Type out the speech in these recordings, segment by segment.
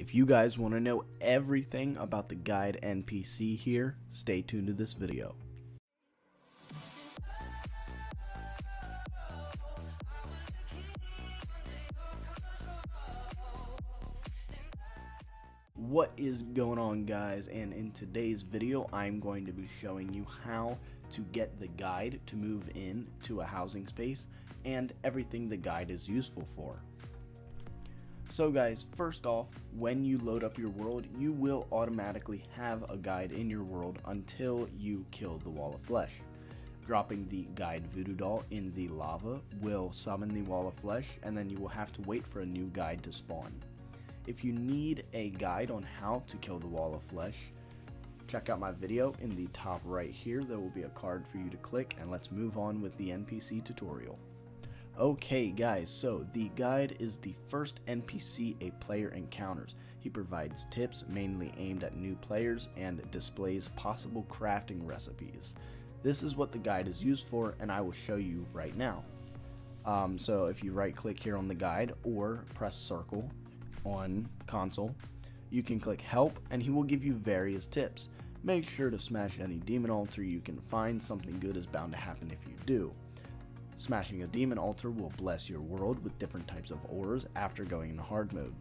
If you guys want to know everything about the guide NPC here, stay tuned to this video. What is going on, guys? And in today's video, I'm going to be showing you how to get the guide to move in to a housing space and everything the guide is useful for. So guys, first off, when you load up your world, you will automatically have a guide in your world until you kill the Wall of Flesh. Dropping the guide voodoo doll in the lava will summon the Wall of Flesh, and then you will have to wait for a new guide to spawn. If you need a guide on how to kill the Wall of Flesh, check out my video in the top right here. There will be a card for you to click, and let's move on with the NPC tutorial. Okay guys, so the guide is the first NPC a player encounters. He provides tips mainly aimed at new players and displays possible crafting recipes. This is what the guide is used for, and I will show you right now. So if you right click here on the guide or press circle on console, you can click help and he will give you various tips. Make sure to smash any demon altar you can find. Something good is bound to happen if you do. Smashing a demon altar will bless your world with different types of ores after going into hard mode.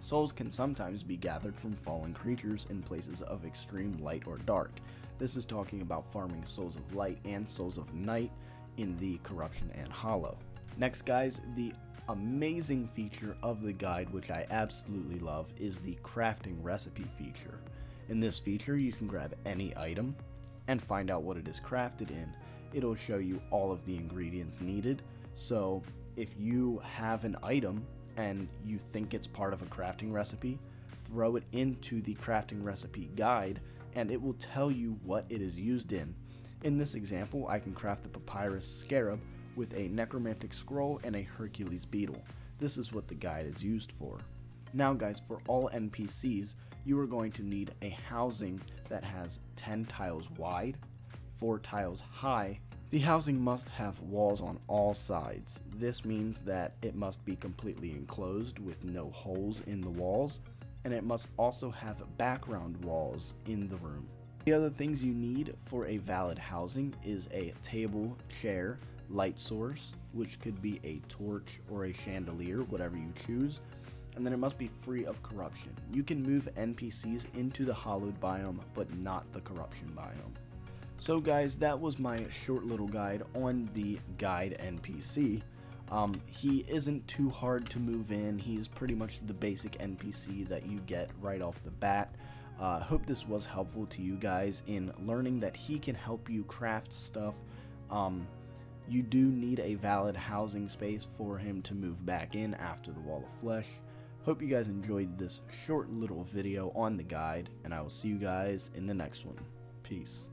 Souls can sometimes be gathered from fallen creatures in places of extreme light or dark. This is talking about farming Souls of Light and Souls of Night in the Corruption and Hollow. Next guys, the amazing feature of the guide, which I absolutely love, is the crafting recipe feature. In this feature, you can grab any item and find out what it is crafted in. It'll show you all of the ingredients needed, so if you have an item and you think it's part of a crafting recipe, throw it into the crafting recipe guide and it will tell you what it is used in. In this example, I can craft the papyrus scarab with a necromantic scroll and a Hercules beetle. This is what the guide is used for. Now guys, for all NPCs, you are going to need a housing that has 10 tiles wide, 4 tiles high. The housing must have walls on all sides. This means that it must be completely enclosed with no holes in the walls, and it must also have background walls in the room. The other things you need for a valid housing is a table, chair, light source, which could be a torch or a chandelier, whatever you choose, and then it must be free of corruption. You can move NPCs into the hollowed biome, but not the corruption biome. So guys, that was my short little guide on the guide NPC. He isn't too hard to move in. He's pretty much the basic NPC that you get right off the bat. Hope this was helpful to you guys in learning that he can help you craft stuff. You do need a valid housing space for him to move back in after the Wall of Flesh. Hope you guys enjoyed this short little video on the guide, and I will see you guys in the next one. Peace.